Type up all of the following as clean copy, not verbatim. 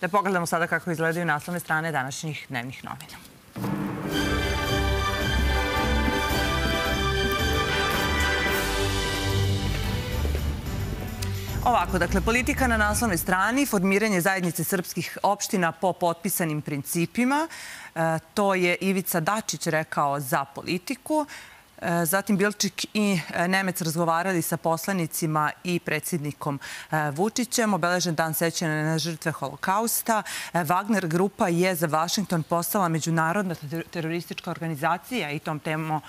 Da pogledamo sada kako izgledaju naslovne strane današnjih dnevnih novina. Ovako, dakle, politika na naslovnoj strani, formiranje zajednice srpskih opština po potpisanim principima. To je Ivica Dačić rekao za Politiku. Zatim Bilčik i Nemec razgovarali sa poslanicima i predsjednikom Vučićem. Obeležen dan sećanja na žrtve Holokausta. Vagner grupa je za Vašington postala međunarodna teroristička organizacija i tom temom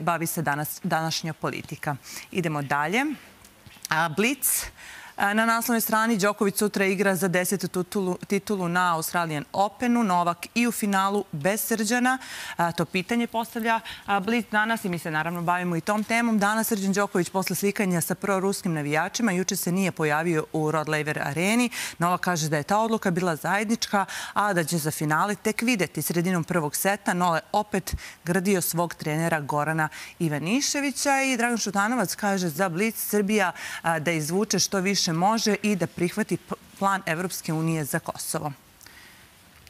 bavi se današnja Politika. Idemo dalje. Blitz. Na naslovnoj strani Đoković sutra igra za 10. titulu na Australian Openu. Novak i u finalu bez Srđana. To pitanje postavlja Blitz danas i mi se naravno bavimo i tom temom. Danas Srđan Đoković posle slikanja sa proruskim navijačima juče se nije pojavio u Rod Laver areni. Novak kaže da je ta odluka bila zajednička, a da će za finale tek videti. Sredinom prvog seta Nole opet gradio svog trenera Gorana Ivaniševića i Dragan Šutanović kaže za Blitz Srbija da izvuče što više može i da prihvati plan Evropske unije za Kosovo.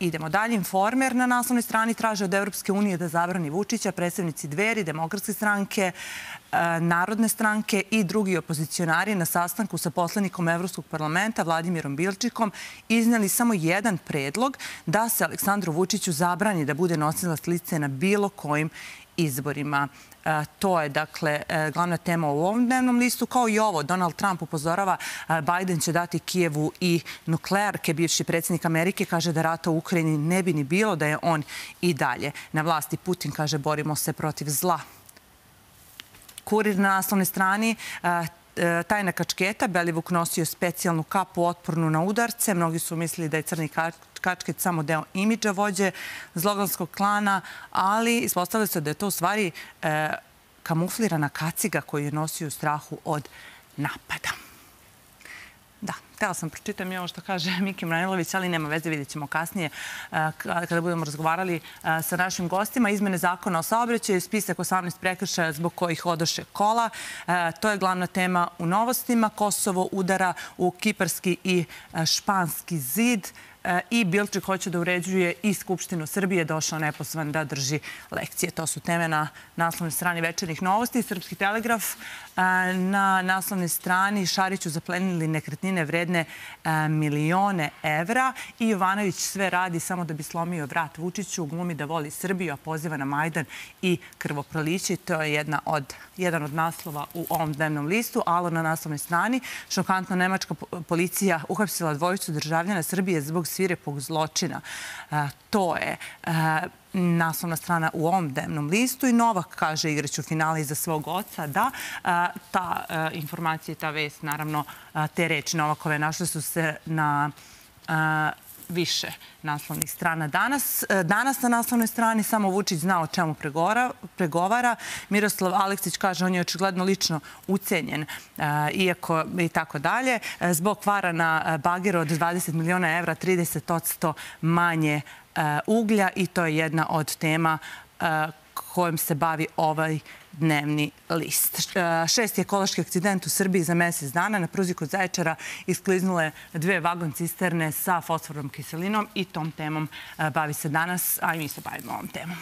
Idemo dalje. Informer na naslovnoj strani traže od Evropske unije da zabrani Vučića. Predstavnici Dveri, Demokratske stranke, Narodne stranke i drugi opozicionari na sastanku sa poslanikom Evropskog parlamenta Vladimirom Bilčikom izneli samo jedan predlog da se Aleksandru Vučiću zabrani da bude nosilac liste na bilo kojim izborima. To je, dakle, glavna tema u ovom dnevnom listu. Kao i ovo, Donald Trump upozorava Biden će dati Kijevu i nuklearke. Bivši predsjednik Amerike kaže da rata u Ukrajini ne bi ni bilo da je on i dalje na vlasti. Putin kaže borimo se protiv zla. Kurir na naslovnoj strani tajna kačketa. Belivuk nosio specijalnu kapu otpornu na udarce. Mnogi su mislili da je crni kačket samo deo imidža vođe zloganskog klana, ali ispostavilo se da je to u stvari kamuflirana kaciga koju je nosio u strahu od napada. Da, htjela sam pročitam i ovo što kaže Miki Mranilović, ali nema veze, vidjet ćemo kasnije kada budemo razgovarali sa našim gostima. Izmene zakona o saobraćaju, spisak 18 prekršaja zbog kojih odoše kola. To je glavna tema u novostima. Kosovo udara u kiparski i španski zid. I Bilčik hoće da uređuje i Skupštinu Srbije, došao nepozvan da drži lekcije. To su teme na naslovnoj strani večernjih novosti. Srpski telegraf na naslovnoj strani Šariću zaplenili nekretnine vredne milione evra i Jovanović sve radi samo da bi slomio vrat Vučiću, glumi da voli Srbiju, a poziva na Majdan i krvoproliće. To je jedan od naslova u ovom dnevnom listu. Alo na naslovnoj strani. Šokantno nemačka policija uhapsila dvojicu državljana Srbije zbog svirepog zločina. To je naslovna strana u ovom dnevnom listu i Novak kaže igraću finale iza svog oca. Da, ta informacija i ta vest, naravno, te reči Novakove našle su se na više naslovnih strana danas. Danas na naslovnoj strani samo Vučić zna o čemu pregovara. Miroslav Aleksić kaže on je očigledno lično ucenjen iako i tako dalje. Zbog kvara na bageru od 20 miliona evra 30% manje uglja i to je jedna od tema kojom se bavi ovaj dnevni list. 6. ekološki akcident u Srbiji za mesec dana. Na pruzi kod Zaječara iskliznule 2 vagon cisterne sa fosfornom kiselinom i tom temom bavi se danas, a i mi se bavimo ovom temom.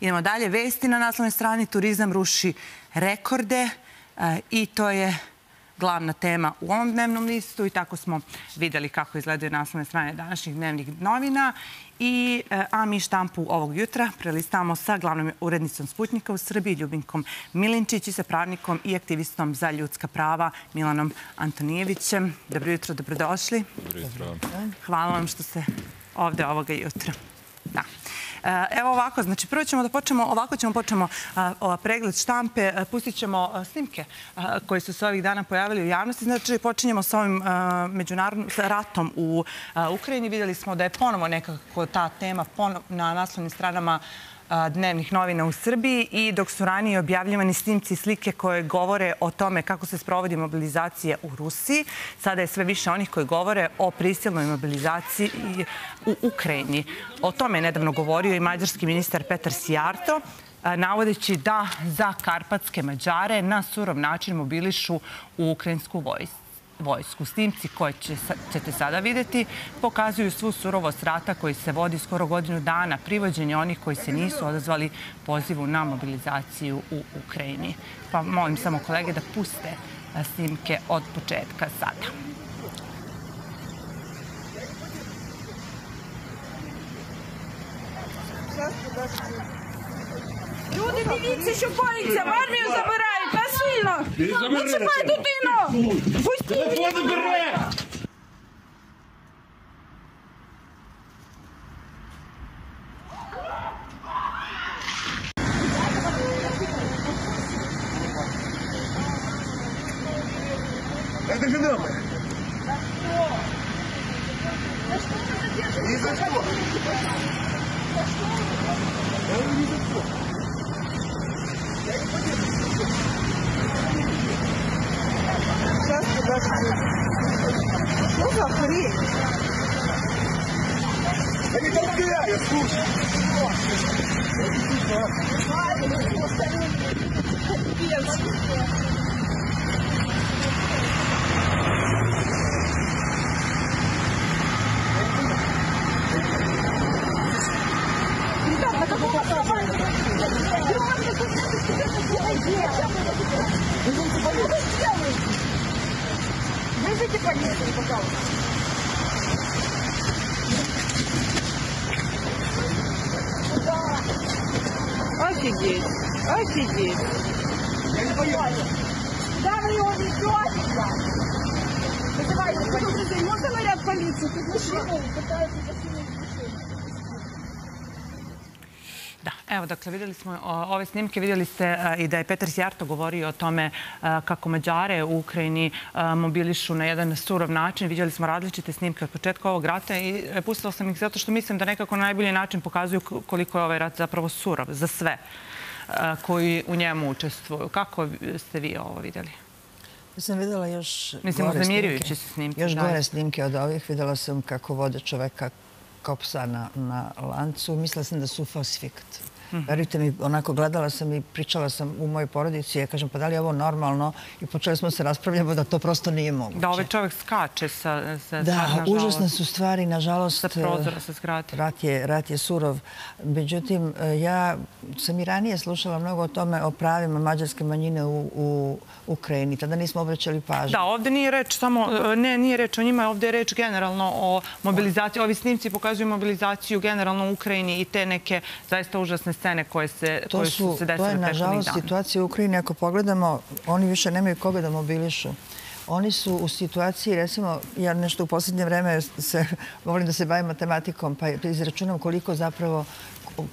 Idemo dalje. Vesti na naslovnoj strani. Turizam ruši rekorde i to je glavna tema u ovom dnevnom listu i tako smo vidjeli kako izgledaju naslovne strane današnjih dnevnih novina. A mi štampu ovog jutra prelistamo sa glavnom urednicom Sputnika u Srbiji, Ljubinkom Milinčić i sa pravnikom i aktivistom za ljudska prava Milanom Antonijevićem. Dobro jutro, dobrodošli. Dobro jutro. Hvala vam što ste ovdje ovoga jutra. Da. Evo ovako, znači prvo ćemo da počnemo, ovako ćemo počnemo pregled štampe, pustit ćemo snimke koje su se ovih dana pojavili u javnosti. Znači počinjemo sa ovim međunarodnim ratom u Ukrajini. Vidjeli smo da je ponovo nekako ta tema na naslovnim stranama dnevnih novina u Srbiji i dok su ranije objavljivani snimci i slike koje govore o tome kako se sprovodi mobilizacija u Rusiji, sada je sve više onih koji govore o prisilnoj mobilizaciji u Ukrajini. O tome je nedavno govorio i mađarski ministar Peter Sijarto, navodeći da za karpatske Mađare na surov način mobilišu u ukrajinsku vojsku. vojsku. Snimci koje ćete sada vidjeti pokazuju svu surovost rata koji se vodi skoro godinu dana, privođenje onih koji se nisu odazvali pozivu na mobilizaciju u Ukrajini. Pa molim samo kolege da puste snimke od početka sada. Люди, дивіться, що коїться, в армію забирають, насильно! Не чіпай дитину! Пусти мене! Это же дома! За что? Ни за что! Сейчас туда сходим. Что за хрень? Да не толкай, я слушаю. Ребят, на каком основании? Вызовите полицию, пожалуйста. Офигеть, офигеть. Я не понимаю. Да, вы его несете, да. Вызывайте полицию. Можно наряд полиции? Тут мужчины пытаются посилить мужчину. Evo, dakle, vidjeli smo ove snimke, vidjeli ste i da je Peter Sijarto govorio o tome kako Mađare u Ukrajini mobilišu na jedan surov način. Vidjeli smo različite snimke od početka ovog rata i pustila sam ih zato što mislim da nekako na najbolji način pokazuju koliko je ovaj rat zapravo surov za sve koji u njemu učestvuju. Kako ste vi ovo vidjeli? Ja sam vidjela još gore snimke od ovih. Vidjela sam kako vode čoveka kao psa na lancu. Mislila sam da su falsifikat. Verujte mi, onako gledala sam i pričala sam u mojoj porodici i ja kažem, pa da li je ovo normalno? I počeli smo se raspravljamo da to prosto nije moguće. Da, ovaj čovjek skače sa... Da, užasne su stvari, nažalost. Sa prozora, sa zgrade. Rat je surov. Međutim, ja sam i ranije slušala mnogo o tome, o pravima mađarske manjine u Ukrajini. Tada nismo obraćali pažnju. Da, ovdje nije reč samo... Ne, nije reč o njima, ovdje je reč generalno o mobilizaciji. Ovi snimci pokazuju mobilizaciju generalno u Ukrajini i te neke zaista užasne scene koje su se desile prethodnih dana. To je, nažalost, situacija u Ukrajini. Ako pogledamo, oni više nemaju koga da mobilišu. Oni su u situaciji, recimo, ja nešto u posljednje vreme volim da se bavim matematikom, pa izračunam koliko zapravo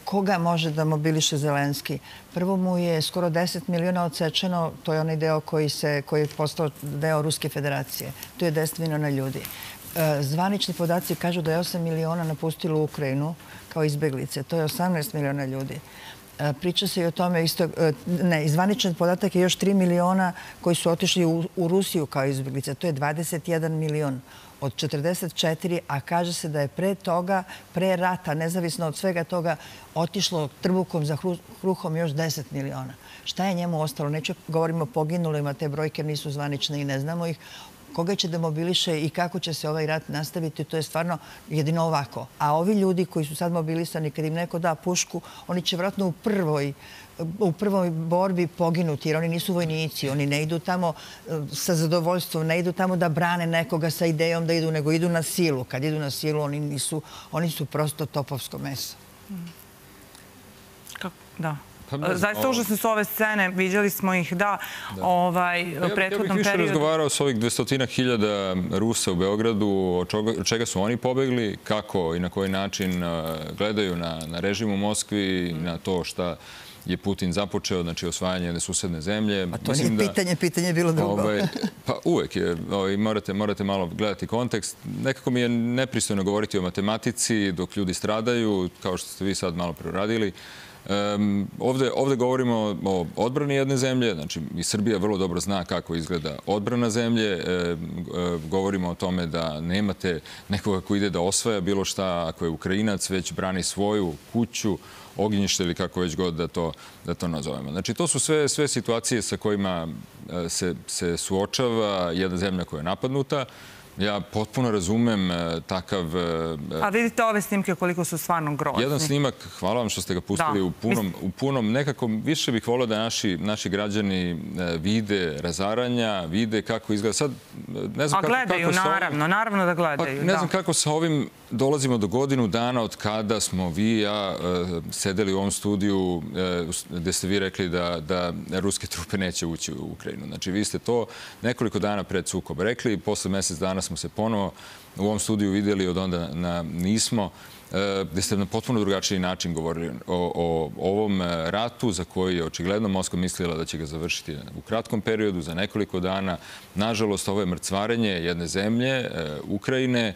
koga može da mobiliše Zelenski. Prvo mu je skoro 10 miliona odsečeno, to je onaj deo koji je postao deo Ruske federacije. To je 10 miliona ljudi. Zvanični podaci kažu da je 8 miliona napustilo Ukrajinu kao izbeglice. To je 18 miliona ljudi. Priča se i o tome isto... Ne, zvaničan podatak je još 3 miliona koji su otišli u Rusiju kao izbeglice. To je 21 milion od 44, a kaže se da je pre toga, pre rata, nezavisno od svega toga, otišlo trbukom za kruhom još 10 miliona. Šta je njemu ostalo? Neću govorimo o poginulima, te brojke nisu zvanične i ne znamo ih. Koga će da mobiliše i kako će se ovaj rat nastaviti, to je stvarno jedino ovako. A ovi ljudi koji su sad mobilisani, kad im neko da pušku, oni će vjerojatno u prvoj borbi poginuti, jer oni nisu vojnici, oni ne idu tamo sa zadovoljstvom, ne idu tamo da brane nekoga sa idejom da idu, nego idu na silu. Kad idu na silu, oni su prosto topovsko meso. Da. Zaista užasne su ove scene, vidjeli smo ih, da, u prethodnom periodu. Ja bih više razgovarao s ovih 200.000 Rusa u Beogradu, od čega su oni pobegli, kako i na koji način gledaju na režim u Moskvi, na to šta je Putin započeo, znači osvajanje jedne susedne zemlje. A to nije pitanje, pitanje je bilo drugo. Pa uvek je, morate malo gledati kontekst. Nekako mi je nepristojno govoriti o matematici dok ljudi stradaju, kao što ste vi sad malo preuradili. Ovdje govorimo o odbrani jedne zemlje, znači i Srbija vrlo dobro zna kako izgleda odbrana zemlje. Govorimo o tome da nemate nekoga ko ide da osvaja bilo šta, ako je Ukrajinac, već brani svoju kuću, ognjište ili kako već god da to nazovemo. Znači, to su sve situacije sa kojima se suočava jedna zemlja koja je napadnuta. Ja potpuno razumem takav... A vidite ove snimke koliko su stvarno grozni. Jedan snimak, hvala vam što ste ga pustili u punom. Nekako više bih volio da naši građani vide razaranja, vide kako izgleda. Sad, ne znam kako... A gledaju, naravno da gledaju. Ne znam kako sa ovim dolazimo do godinu dana od kada smo vi i ja sedeli u ovom studiju gdje ste vi rekli da ruske trupe neće ući u Ukrajinu. Znači, vi ste to nekoliko dana pred sukob rekli i posle mjesec dana smo se ponovo u ovom studiju vidjeli, od onda nismo, gdje ste na potpuno drugačiji način govorili o ovom ratu za koji je očigledno Moskva mislila da će ga završiti u kratkom periodu, za nekoliko dana. Nažalost, ovo je mrcvarenje jedne zemlje, Ukrajine,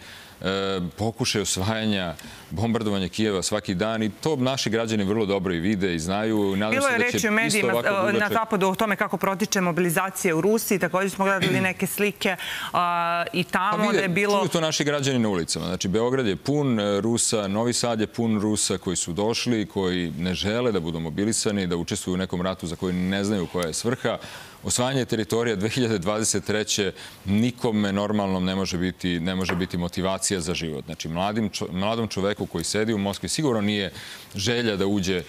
pokušaj osvajanja, bombardovanja Kijeva svaki dan, i to naši građani vrlo dobro i vide i znaju. Bilo je reći u medijima na zapadu o tome kako protiče mobilizacija u Rusiji. Također smo gledali neke slike i tamo da je bilo... Čuju to naši građani na ulicama. Znači, Beograd je pun Rusa, Novi Sad je pun Rusa koji su došli, koji ne žele da budu mobilisani, da učestvuju u nekom ratu za koji ne znaju koja je svrha. Osvajanje teritorija 2023. nikome normalnom ne može biti motivacija za život. Znači, mladom čoveku koji sedi u Moskvi sigurno nije želja da uđe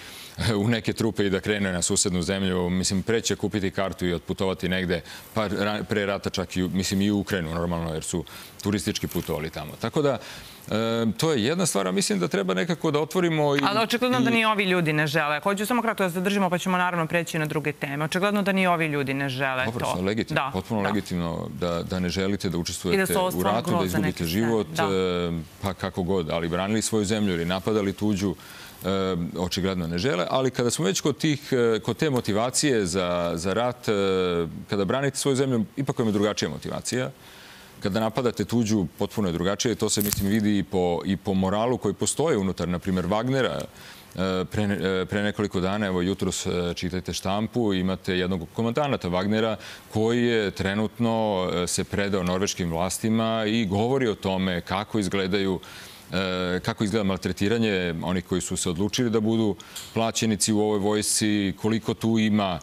u neke trupe i da krene na susednu zemlju. Mislim, preće kupiti kartu i otputovati negde, pa pre rata čak i, mislim, i u Ukrajinu normalno, jer su turistički putovali tamo. Tako da, to je jedna stvar, a mislim da treba nekako da otvorimo... Ali očigledno da ni ovi ljudi ne žele. Hoću samo kratko da zadržimo, pa ćemo naravno preći na druge teme. Očigledno da ni ovi ljudi ne žele to. Dobro, legitimno, potpuno legitimno da ne želite da učestvujete u ratu, da izgubite život, pa kako god, ali branili svoju zemlju ili napadali tuđu, očigledno ne žele. Ali kada smo već kod te motivacije za rat, kada branite svoju zemlju, ipak vam je drugačija motivacija. Kada napadate tuđu, potpuno je drugačije. To se, mislim, vidi i po moralu koji postoje unutar, na primjer, Wagnera. Pre nekoliko dana, evo jutros čitajte štampu, imate jednog komandanata Wagnera koji je trenutno se predao norveškim vlastima i govori o tome kako izgleda maltretiranje onih koji su se odlučili da budu plaćenici u ovoj vojsci, koliko tu ima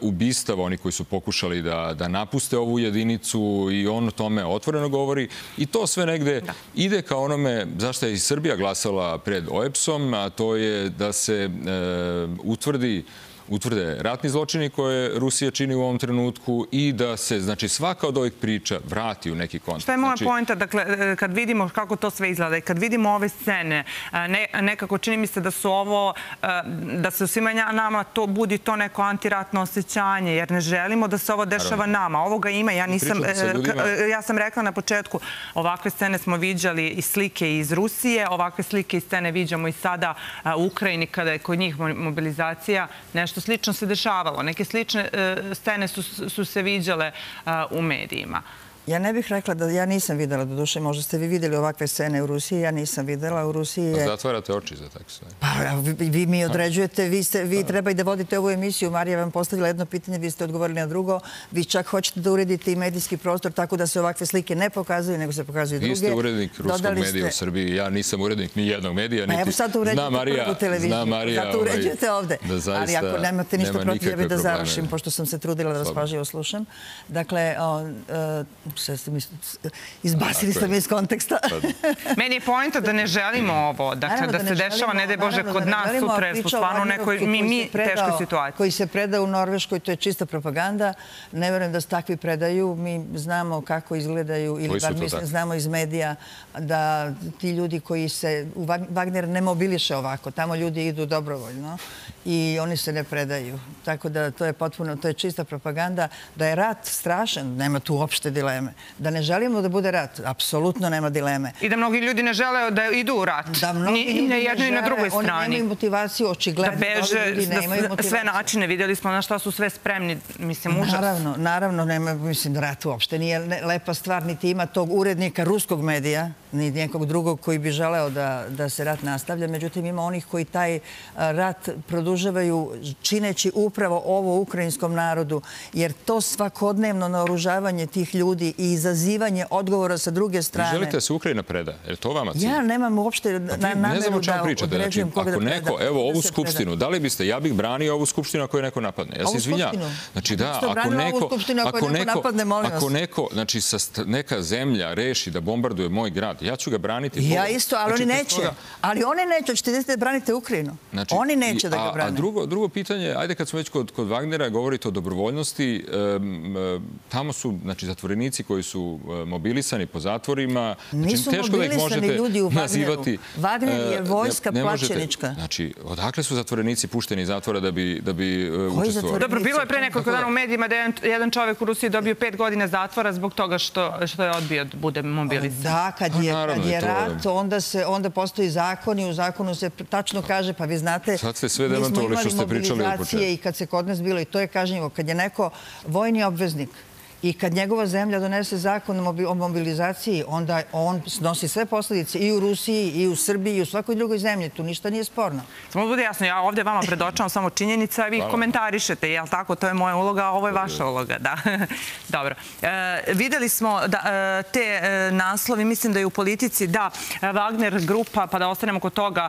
ubistava oni koji su pokušali da napuste ovu jedinicu, i on o tome otvoreno govori. I to sve negde ide ka onome zašto je i Srbija glasala pred OEPS-om, a to je da se utvrde ratni zločini koje Rusija čini u ovom trenutku i da se, znači, svaka od ovih priča vrati u neki kontekst. Šta je moja poenta? Dakle, kad vidimo kako to sve izgleda i kad vidimo ove scene, nekako čini mi se da su ovo, da se u svima nama to budi to neko antiratno osjećanje, jer ne želimo da se ovo dešava nama. Ovoga ima, ja sam rekla na početku, ovakve scene smo viđali i slike iz Rusije, ovakve slike i scene viđamo i sada u Ukrajini kada je kod njih mobilizacija. Nešto slično se dešavalo. Neke slične scene su se viđale u medijima. Ja ne bih rekla da ja nisam videla, doduše, možda ste vi vidjeli ovakve scene u Rusiji, ja nisam videla. U Rusiji je... Zatvarate oči za takve scene. Pa, vi mi određujete, vi treba i da vodite ovu emisiju. Marija vam postavila jedno pitanje, vi ste odgovorili na drugo. Vi čak hoćete da uredite i medijski prostor tako da se ovakve slike ne pokazuju, nego se pokazuju druge. Vi ste urednik ruskog medija u Srbiji. Ja nisam urednik ni jednog medija, niti... Zna Marija... Zato uređujete ovde. Ali ako nemate ništa protiv, ja bih da završim, pošto sam se trudila da vas pažljivo slušam. Dakle, izbacili ste me iz konteksta. Meni je poenta da ne želimo ovo, dakle, da se dešava, ne daj Bože, kod nas sutra, smo stvarno u nekoj teškoj situaciji. Koji se preda u Norveškoj, to je čista propaganda. Ne verujem da se takvi predaju. Mi znamo kako izgledaju, ili bar mi znamo iz medija, da ti ljudi koji se... Vagner ne mobiliše ovako, tamo ljudi idu dobrovoljno i oni se ne predaju. Tako da to je potpuno, to je čista propaganda. Da je rat strašan, nema tu uopšte dilema. Da ne želimo da bude rat, apsolutno nema dileme. I da mnogi ljudi ne žele da idu u rat. Da mnogi ljudi ne žele, oni nemaju motivaciju, očigledno. Da beže, da sve načine, vidjeli smo na šta su sve spremni, mislim, užas. Naravno, mislim, rat uopšte nije lepa stvar, niti ima tog urednika ruskog medija ni nekog drugog koji bi želeo da se rat nastavlja. Međutim, ima onih koji taj rat produžavaju čineći upravo ovo ukrajinskom narodu, jer to svakodnevno naoružavanje tih ljudi i izazivanje odgovora sa druge strane... Vi želite da se Ukrajina preda? Je li to vama cilj? Ja nemam uopšte nameru da određujem koga da preda. Ako neko, evo, ovu skupštinu, da li biste, ja bih branio ovu skupštinu ako je neko napadne. Ja se izvinjam. Znači da, ako neko, znači neka zemlja reši da bombarduje moj grad, ja ću ga braniti. Ja isto, ali oni neće. Ali oni neće, ćete braniti Ukrajinu. Oni neće da ga brane. A drugo pitanje, ajde kad smo već kod Wagnera, govorite o dobrovoljnosti, tamo su zatvorenici koji su mobilisani po zatvorima. Nisu mobilisani ljudi u Wagneru. Wagner je vojska plaćenička. Znači, odakle su zatvorenici pušteni iz zatvora da bi učestvovali? Dobro, bilo je pre nekoliko dana u medijima da je jedan čovjek u Rusiji dobio 5 godina zatvora zbog toga što je odbio da bude mobilisan. Da, kad je rat, onda postoji zakon i u zakonu se tačno kaže, pa vi znate, mi smo imali mobilizacije i kad se kod nas bilo, i to je kažnjivo, kad je neko vojni obveznik i kad njegova zemlja donese zakon o mobilizaciji, onda on nosi sve posljedice i u Rusiji, i u Srbiji, i u svakoj drugoj zemlji. Tu ništa nije sporno. Samo bude jasno, ja ovdje vama predočavam samo činjenica, vi komentarišete, jel tako? To je moja uloga, a ovo je vaša uloga, da. Dobro. Videli smo te naslovi, mislim da je u Politici, da, Vagner grupa, pa da ostanemo kod toga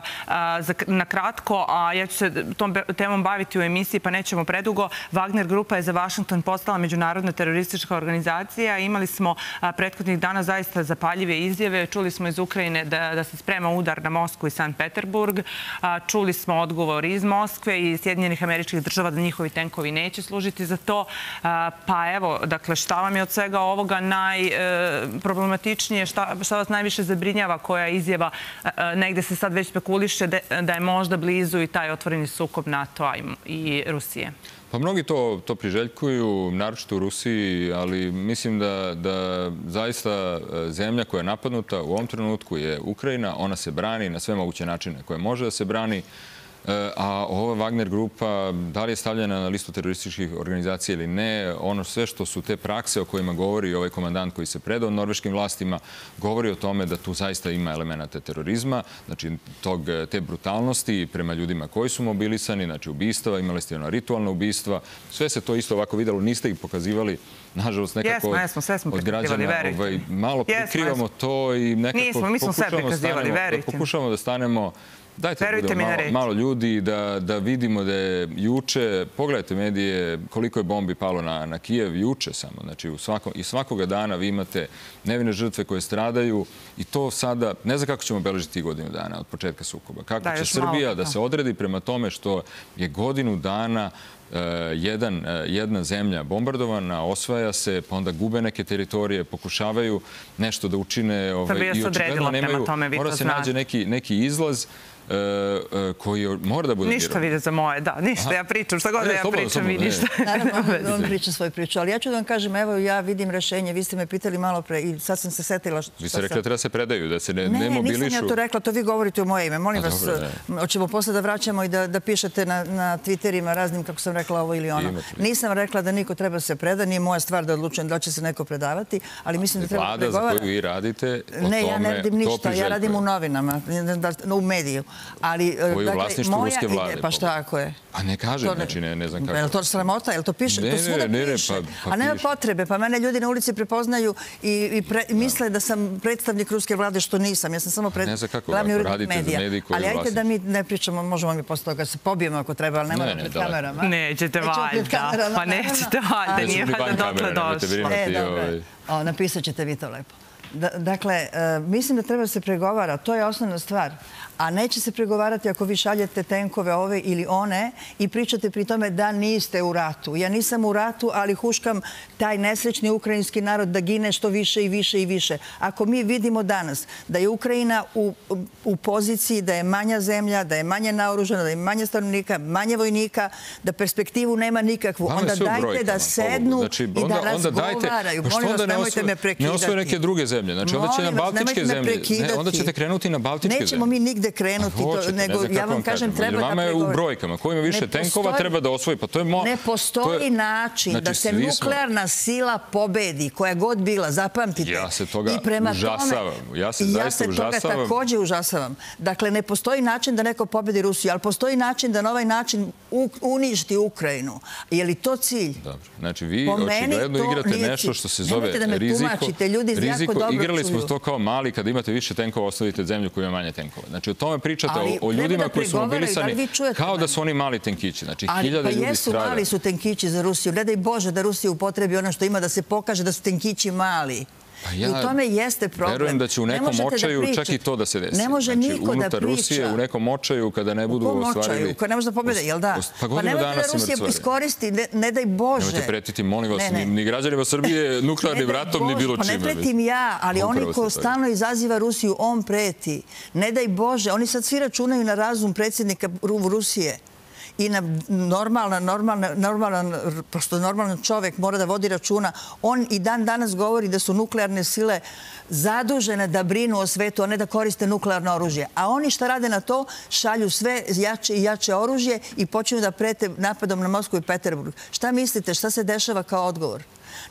na kratko, a ja ću se tom temom baviti u emisiji, pa nećemo predugo. Vagner grupa je za Washington postala međunarodna teroristička organizacija. Imali smo prethodnih dana zaista zapaljive izjave. Čuli smo iz Ukrajine da se sprema udar na Moskvu i Sankt Peterburg. Čuli smo odgovor iz Moskve i Sjedinjenih Američkih Država da njihovi tenkovi neće služiti za to. Pa evo, dakle, šta vam je od svega ovoga najproblematičnije? Šta vas najviše zabrinjava? Koja izjava? Negde se sad već spekuliše da je možda blizu i taj otvoreni sukob NATO-a i Rusije. Pa mnogi to priželjkuju, naročito u Rusiji, ali mislim da zaista zemlja koja je napadnuta u ovom trenutku je Ukrajina. Ona se brani na sve moguće načine koje može da se brani. A ova Wagner grupa, da li je stavljena na listu terorističkih organizacija ili ne, ono sve što su te prakse o kojima govori ovaj komandant koji se predao norveškim vlastima, govori o tome da tu zaista ima elemenata terorizma, znači te brutalnosti prema ljudima koji su mobilisani, znači ubistava, imali ste ono ritualne ubistva, sve se to isto ovako vidjelo, niste ih pokazivali, nažalost, nekako od građana. Malo prikrivamo to i nekako pokušavamo da stanemo. Dajte da budemo malo ljudi, da vidimo da je juče, pogledajte medije, koliko je bombi palo na Kijev juče samo. Znači, i svakoga dana vi imate nevine žrtve koje stradaju i to sada, ne znam kako ćemo obeležiti godinu dana od početka sukoba. Kako će Srbija da se odredi prema tome što je godinu dana jedna zemlja bombardovana, osvaja se, pa onda gube neke teritorije, pokušavaju nešto da učine i očigledno nemaju. Mora se nađe neki izlaz koji mora da bude vjerovatno. Ništa vide za moje, da, ništa, ja pričam, šta god da ja pričam, vi ništa. Naravno, on priča svoju priču, ali ja ću da vam kažem, evo ja vidim rešenje, vi ste me pitali malo pre i sad sam se setila što sam... Vi ste rekli da treba se predaju, da se ne mobilišu. Ne, nisam ja to rekla, to vi govorite u moje ime, molim vas, hoćemo posle da vraćamo i da pišete na Twitterima raznim, kako sam rekla, ovo ili ono. Nisam rekla da niko treba se preda, nije moja stvar da odlučujem da će se neko predavati, ali mislim da treba pregovarati. Koji je u vlasništvu ruske vlade. Pa šta ako je? Pa ne kažem, znači ne znam kako. Je li to sramota? Je li to piše? To svuda piše. A nema potrebe. Pa mene ljudi na ulici prepoznaju i misle da sam predstavnik ruske vlade, što nisam. Ja sam samo glavni urednik medija. Ali ajte da mi ne pričamo, možemo mi posle toga se pobijemo ako treba, ali nemamo pred kamerama. Nećete valjda. Pa nećete valjda. Nije valjda dotle došlo. Napisat ćete vi to lepo. Dakle, mislim da treba se pregovara. To je osnovna stvar. A neće se pregovarati ako vi šaljete tenkove ove ili one i pričate pri tome da niste u ratu. Ja nisam u ratu, ali huškam taj nesrećni ukrajinski narod da gine što više i više i više. Ako mi vidimo danas da je Ukrajina u poziciji da je manja zemlja, da je manje naoružena, da je manje stanovnika, manje vojnika, da perspektivu nema nikakvu, onda dajte da sednu i da razgovaraju. Molim vas, nemojte me prekidati. Ne osvoje neke druge zemlje. zemlje. Znači, onda će na baltičke zemlje. Onda ćete krenuti na baltičke zemlje. Nećemo mi nigde krenuti, nego ja vam kažem, treba da pregovore. Vama je u brojkama. Ko ima više tenkova treba da osvoji. Ne postoji način da se nuklearna sila pobedi, koja god bila, zapamtite. Ja se toga užasavam. Ja se toga također užasavam. Dakle, ne postoji način da neko pobedi Rusiju, ali postoji način da na ovaj način uništi Ukrajinu. Je li to cilj? Znači, vi očigledno igrate nešto što se zove riziko. Igrali smo to kao mali, kada imate više tenkova, ostavite zemlju koju ima manje tenkova. Znači, o tome pričate, o ljudima koji su mobilisani, kao da su oni mali tenkići. Znači, hiljade ljudi strada. Mali su tenkići za Rusiju. Ne daj Bože da Rusija upotrebi ono što ima, da se pokaže da su tenkići mali. I u tome jeste problem. Verujem da će u nekom očaju čak i to da se desi. Ne može niko da priča. Unutar Rusije u nekom očaju kada ne budu ostvarili... Ne može da pobjede, jel da? Pa ne može da Rusija iskoristi, ne daj Bože. Nemojte pretiti, molim vas, ni građanima Srbije, nuklearnim ratom, ni bilo čime. Pa ne pretim ja, ali oni ko stalno izaziva Rusiju, on preti. Ne daj Bože, oni sad svi računaju na razum predsjednika Rusije. I normalan čovjek mora da vodi računa. On i dan danas govori da su nuklearne sile zadužene da brinu o svetu, a ne da koriste nuklearno oružje. A oni šta rade na to? Šalju sve jače i jače oružje i počinju da prete napadom na Moskvu i Peterburg. Šta mislite? Šta se dešava kao odgovor?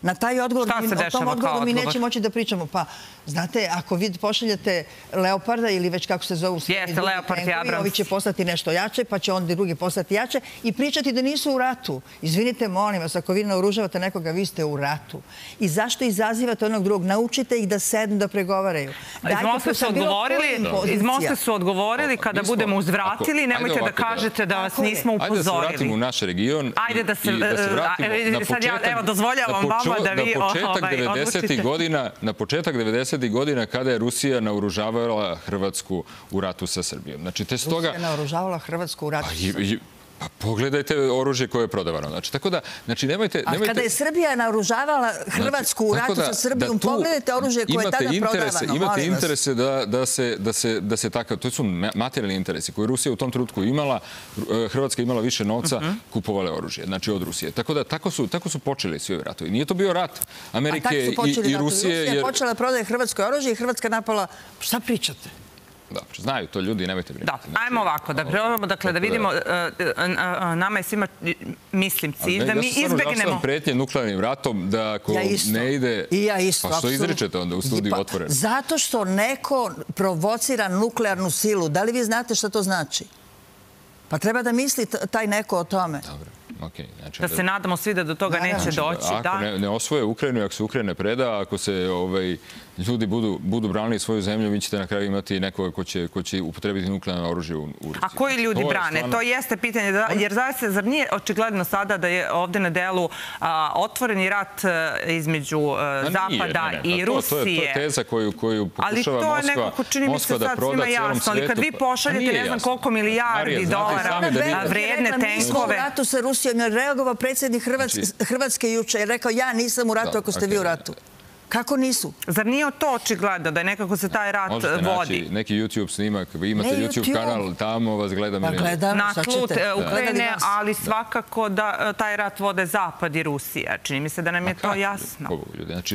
Na taj odgovor, o tom odgovoru mi neće moći da pričamo. Pa, znate, ako vi pošaljete Leoparda ili već kako se zovu... Jeste, Leopard i Abrams. Ovi će postati nešto jače, pa će onda drugi postati jače i pričati da nisu u ratu. Izvinite, molim vas, ako vi naoružavate nekoga, vi ste u ratu. I zašto izazivate onog drugog? Naučite ih da sednu, da pregovaraju. Iz Moskve su odgovorili, kada budemo uzvratili, nemojte da kažete da vas nismo upozorili. Ajde da se vratimo u naš region i da se vratimo na početak 90. godina kada je Rusija naoružavala Hrvatsku u ratu sa Srbijom. Rusija naoružavala Hrvatsku u ratu sa Srbijom. Pa pogledajte oružje koje je prodavano. Tako da, znači, nemojte... A kada je Srbija naoružavala Hrvatsku u ratu sa Srbijom, pogledajte oružje koje je tada prodavano. Imate interese da se takav... To su materijalni interesi koje Rusija u tom trenutku imala. Hrvatska imala više novca, kupovale oružje, znači od Rusije. Tako da, tako su počeli svi ovi ratovi. Nije to bio rat Amerike i Rusije. Rusija je počela prodaje Hrvatskoj oružje i Hrvatska napala... Šta pričate? Dobro, znaju to ljudi, nemojte brinuti. Ajmo ovako, da probamo, dakle, da vidimo, nama je svima, mislim, cilj, da mi izbegnemo... Ja sam žao sam pretnje nuklearnim ratom, da ako ne ide... I ja isto, apsolutno. Pa što izričete onda u studiju otvoreno? Zato što neko provocira nuklearnu silu. Da li vi znate šta to znači? Pa treba da misli taj neko o tome. Dobro. Da se nadamo svi da do toga neće doći. Ako ne osvoje Ukrajinu, ako se Ukrajina preda, ako se ljudi budu branili svoju zemlju, vi ćete na kraju imati nekoga ko će upotrebiti nuklearno oružje u Rusiji. A koji ljudi brane? To jeste pitanje. Jer zaista, zar nije očigledno sada da je ovde na delu otvoreni rat između Zapada i Rusije? To je teza koju pokušava Moskva da proda celom svetu. Ali kad vi pošaljete ne znam koliko milijardi dolara vredne tenkove... On je reagovao predsjednik Hrvatske juče i rekao ja nisam u ratu ako ste vi u ratu. Kako nisu? Zar nije to očigledno da je nekako se taj rat vodi? Možete naći neki YouTube snimak, vi imate YouTube kanal, tamo vas gledam. Na tlut Ukrajine, ali svakako da taj rat vode Zapad i Rusija. Čini mi se da nam je to jasno.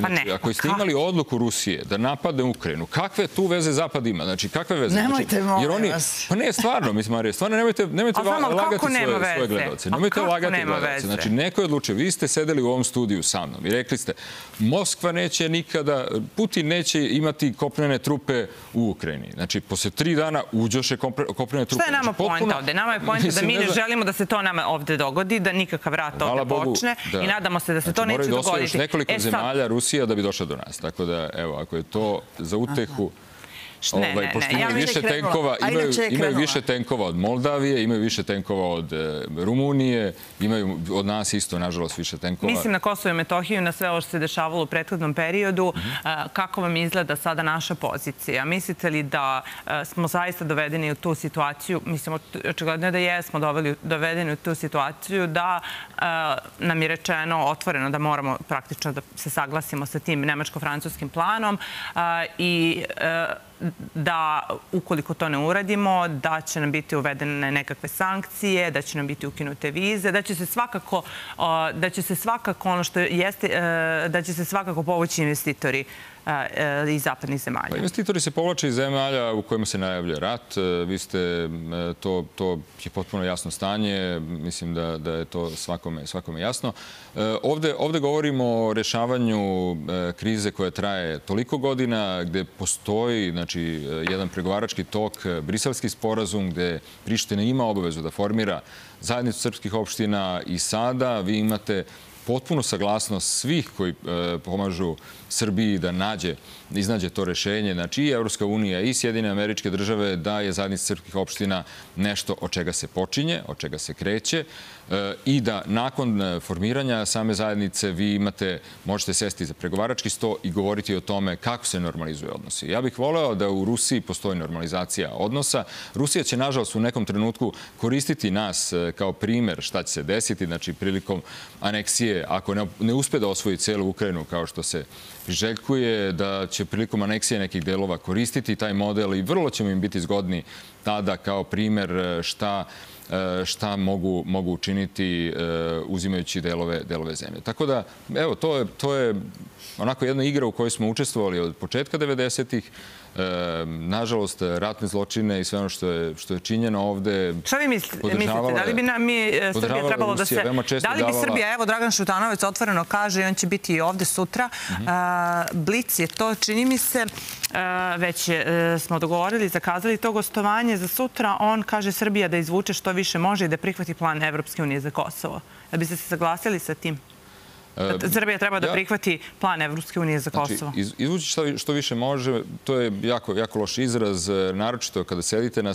Pa ne. Ako ste imali odluku Rusije da napade Ukrajinu, kakve tu veze Zapad ima? Znači, kakve veze? Nemojte, molim vas. Pa ne, stvarno, mislim, Marija, stvarno nemojte lagati svoje gledalce. Nemojte lagati gledalce. Znači, neko je odlučio, vi ste sedeli u ovom studiju sa mnom i rekli ste, Moskva neće nikada, Putin neće imati kopnene trupe u Ukrajini. Znači, posle 3 dana uđoše kopnene trupe. Šta je nama poenta ovde? Nama je poenta da mi ne želimo da se to nama ovde dogodi, da nikakav rat ovde počne i nadamo se da se to neće dogoditi. Moraju da osvoje još nekoliko zemalja Rusija da bi došla do nas. Tako da, evo, ako je to za utehu... Imaju više tenkova od Moldavije, imaju više tenkova od Rumunije, imaju od nas isto, nažalost, više tenkova. Mislim na Kosovo i Metohiju, na sve ovo što se dešavalo u prethodnom periodu. Kako vam izgleda sada naša pozicija? Mislite li da smo zaista dovedeni u tu situaciju, mislim, očigledno je da jesmo dovedeni u tu situaciju, da nam je rečeno otvoreno da moramo praktično da se saglasimo sa tim nemačko-francuskim planom i da ukoliko to ne uradimo, da će nam biti uvedene nekakve sankcije, da će nam biti ukinute vize, da će se svakako povući investitori i zapadnih zemalja. Investitori se povlače iz zemalja u kojima se najavljuje rat. Vi ste, to je potpuno jasno stanje. Mislim da je to svakome jasno. Ovde govorimo o rešavanju krize koja traje toliko godina, gde postoji jedan pregovarački tok, briselski sporazum, gde Priština ima obavezu da formira zajednicu srpskih opština i sada vi imate potpuno saglasnost svih koji pomažu Srbiji da iznađe to rešenje. Znači i Evropska unija i Sjedinjene Američke Države da je zajednica srpskih opština nešto od čega se počinje, od čega se kreće i da nakon formiranja same zajednice vi možete sesti za pregovarački sto i govoriti o tome kako se normalizuje odnosi. Ja bih voleo da u Rusiji postoji normalizacija odnosa. Rusija će, nažalost, u nekom trenutku koristiti nas kao primer šta će se desiti, znači prilikom aneksije, ako ne uspe da osvoji celu Ukrajinu kao što se priželjkuje, da će prilikom aneksije nekih delova koristiti taj model i vrlo ćemo im biti zgodni tada kao primer šta mogu učiniti uzimajući delove zemlje. Tako da, evo, to je onako jedna igra u kojoj smo učestvovali od početka 90-ih. Nažalost, ratne zločine i sve ono što je činjeno ovde... Šta vi mislite? Da li bi Srbija trebalo da se... Da li bi Srbija, evo, Dragan Šutanović otvoreno kaže i on će biti i ovde sutra. Blic je to, čini mi se, već smo dogovorili, zakazali to gostovanje za sutra. On kaže Srbija da izvuče što više može i da prihvati plan Evropske unije za Kosovo. Da biste se saglasili sa tim? Srbija treba da prihvati plan Evropske unije za Kosovo. Izvući što više može, to je jako loš izraz, naročito kada sedite na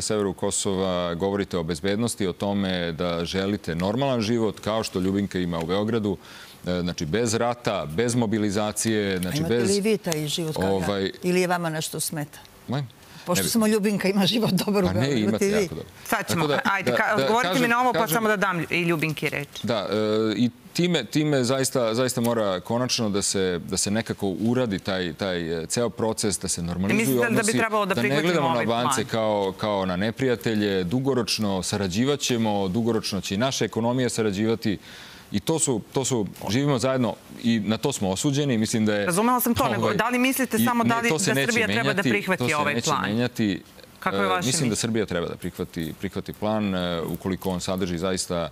severu Kosova, govorite o bezbednosti, o tome da želite normalan život, kao što Ljubinka ima u Beogradu, znači bez rata, bez mobilizacije. Imate li vi taj život kakav? Ili je vama nešto smeta? Pošto samo Ljubinka ima život dobar u Beogradu. Ne, imate jako dobro. Sad ćemo, ajde, govorite mi na ovo, pa samo da dam i Ljubinki reč. Da, i time zaista mora konačno da se nekako uradi taj ceo proces, da se normalizuju odnosi, da ne gledamo na Albance kao na neprijatelje. Dugoročno sarađivat ćemo, dugoročno će i naša ekonomija sarađivati. I živimo zajedno i na to smo osuđeni. Mislim da je... Razumela sam to, nego da li mislite samo da Srbija treba da prihvati ovaj plan? To se neće menjati. Kako je vaše mišljenje? Mislim da Srbija treba da prihvati plan ukoliko on sadrži zaista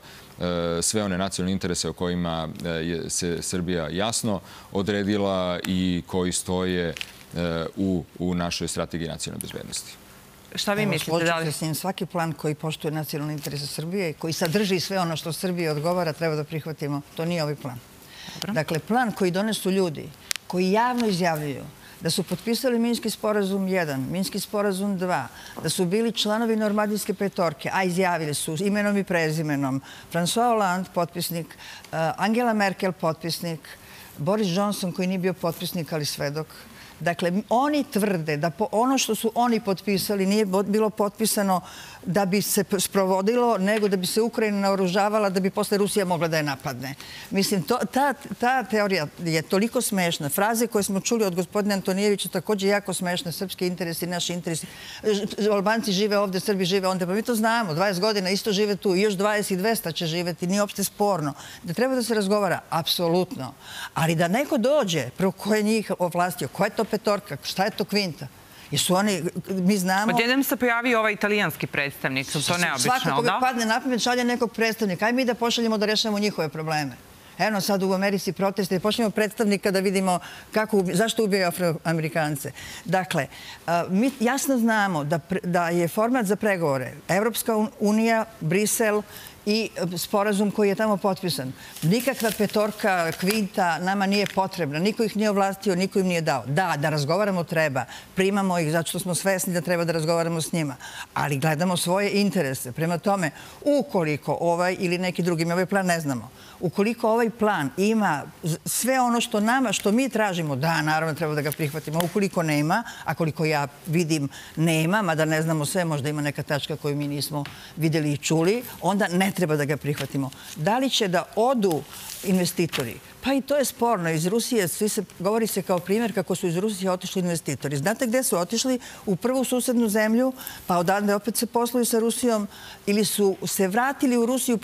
sve one nacionalne interese o kojima se Srbija jasno odredila i koji stoje u našoj strategiji nacionalne bezbednosti. Šta vi mislite? Složite s njim, svaki plan koji poštuje nacionalne interese Srbije i koji sadrži sve ono što Srbiji odgovara treba da prihvatimo. To nije ovaj plan. Dakle, plan koji donesu ljudi, koji javno izjavljuju da su potpisali Minski sporazum 1, Minski sporazum 2, da su bili članovi Normandijske petorke, a izjavili su imenom i prezimenom François Hollande, potpisnik, Angela Merkel, potpisnik, Boris Johnson, koji nije bio potpisnik, ali svedok. Dakle, oni tvrde da ono što su oni potpisali nije bilo potpisano da bi se sprovodilo, nego da bi se Ukrajina naoružavala, da bi posle Rusija mogla da je napadne. Mislim, ta teorija je toliko smešna. Fraze koje smo čuli od gospodina Antonijevića također jako smešne. Srpski interesi, naši interesi. Albanci žive ovde, Srbi žive onda. Pa mi to znamo. 20 godina isto žive tu. I još 20 i 200 će živeti. Nije uopšte sporno. Da treba da se razgovara? Apsolutno. Ali da neko dođe, prvo ko je njih ovlastio, ko je to petorka, šta je to kvinta? Jesu oni, mi znamo... Odjednom se pojavio ovaj italijanski predstavnik, to neobično, da? Svako koga padne na pamet šalje nekog predstavnika. Aj mi da pošaljemo da rešavamo njihove probleme. Eno sad u Americi proteste, pošaljemo predstavnika da vidimo zašto ubijaju Afroamerikance. Dakle, mi jasno znamo da je format za pregovore Evropska unija, Brisel i sporazum koji je tamo potpisan. Nikakva petorka, kvinta nama nije potrebna. Niko ih nije ovlastio, niko im nije dao. Da razgovaramo treba. Primamo ih zato što smo svesni da treba da razgovaramo s njima. Ali gledamo svoje interese. Prema tome, ukoliko ovaj ili neki drugi, mi ovaj plan ne znamo, ukoliko ovaj plan ima sve ono što nama, što mi tražimo, da, naravno, treba da ga prihvatimo. Ukoliko nema, a koliko ja vidim nema, mada ne znamo sve, možda ima neka tačka koju mi nismo videli i čuli, onda ne treba da ga prihvatimo. Da li će da odu investitori, Pa i to je sporno. Iz Rusije, govori se kao primjer kako su iz Rusije otišli investitori. Znate gdje su otišli? U prvu susednu zemlju, pa odande opet se posluju sa Rusijom, ili su se vratili u Rusiju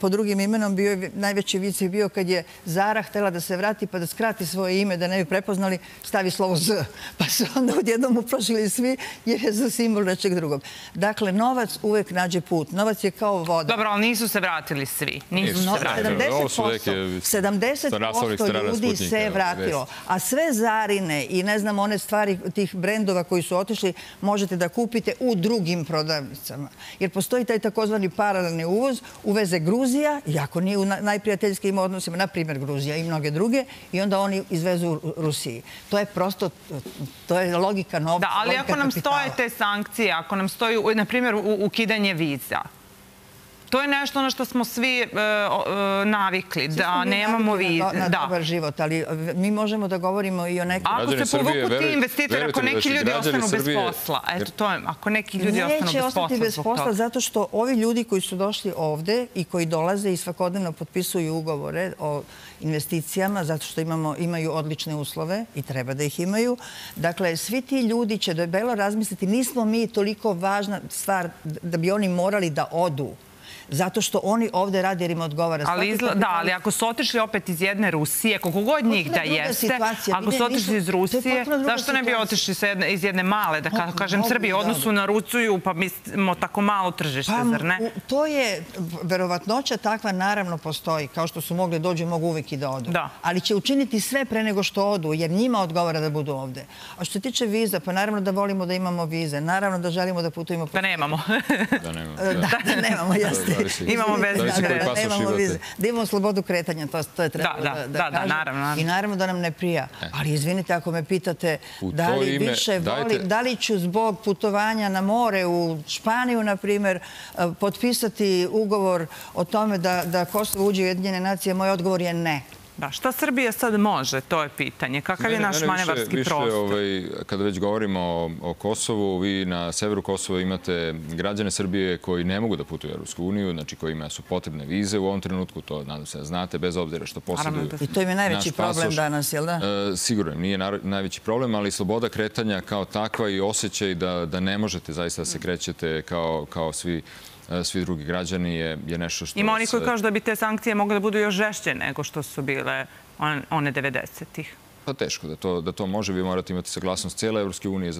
po drugim imenom. Najveći vic je bio kad je Zara htjela da se vrati pa da skrati svoje ime, da ne bi prepoznali, stavi slovo Z. Pa su onda odjednom uplašili svi jer je za simbol nečeg drugog. Dakle, novac uvek nađe put. Novac je kao voda. Dobro, ali nisu se vratili svi. 70% ljudi se vratilo. A sve Zarine i ne znam one stvari tih brendova koji su otišli možete da kupite u drugim prodavnicama. Jer postoji taj takozvani paralelni uvoz, uveze Gruzija, iako nije u najprijateljskim odnosima, na primjer Gruzija i mnoge druge, i onda oni izvezu u Rusiji. To je prosto, to je logika novca. Da, ali ako nam stoje te sankcije, ako nam stoji, na primjer, ukidanje viza, to je nešto na što smo svi navikli, da nemamo viza. Na dobar život, ali mi možemo da govorimo i o nekim... Ako se povuku ti investitori, ako neki ljudi ostanu bez posla. Eto, to je, ako neki ljudi ostanu bez posla, zato što ovi ljudi koji su došli ovde i koji dolaze i svakodnevno potpisuju ugovore o investicijama, zato što imaju odlične uslove i treba da ih imaju. Dakle, svi ti ljudi će debelo razmisliti, nismo mi toliko važna stvar da bi oni morali da odu. Zato što oni ovdje rade jer im odgovara. Da, ali ako su otišli opet iz jedne Rusije, koliko god njih da jeste, ako su otišli iz Rusije, zašto ne bi otišli iz jedne male, da kažem, Srbije, odnosu na Rusiju, pa mi smo tako malo tržište, zar ne? To je, verovatnoća takva naravno postoji, kao što su mogli dođu, mogu uvijek i da odu. Ali će učiniti sve pre nego što odu, jer njima odgovara da budu ovdje. A što se tiče viza, pa naravno da volimo da imamo vize, naravno da želimo da putujemo... Pa nemamo. Da, nemamo, jeste. Imamo vize. Da imamo slobodu kretanja, to je trebalo da kažem. I naravno da nam ne prija. Ali izvinite ako me pitate da li više volim, da li ću zbog putovanja na more u Španiju, na primjer, potpisati ugovor o tome da Kosovo uđe u Ujedinjene nacije, moj odgovor je ne. Da, šta Srbija sad može? To je pitanje. Kakav je naš manevarski prostor? Kada već govorimo o Kosovu, vi na severu Kosova imate građane Srbije koji ne mogu da putuju u Evropsku uniju, znači kojima su potrebne vize u ovom trenutku, to nadam se da znate, bez obzira što posjeduju. I to im je najveći problem danas, jel da? Sigurno im nije najveći problem, ali sloboda kretanja kao takva i osjećaj da ne možete zaista da se krećete kao svi drugi građani je nešto što... Ima oni koji kažu da bi te sankcije mogle da budu još žešće nego što su bile one 90-ih. Pa teško da to može. Vi morate imati saglasnost cijele Evropske unije